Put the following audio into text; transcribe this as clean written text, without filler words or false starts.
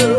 you.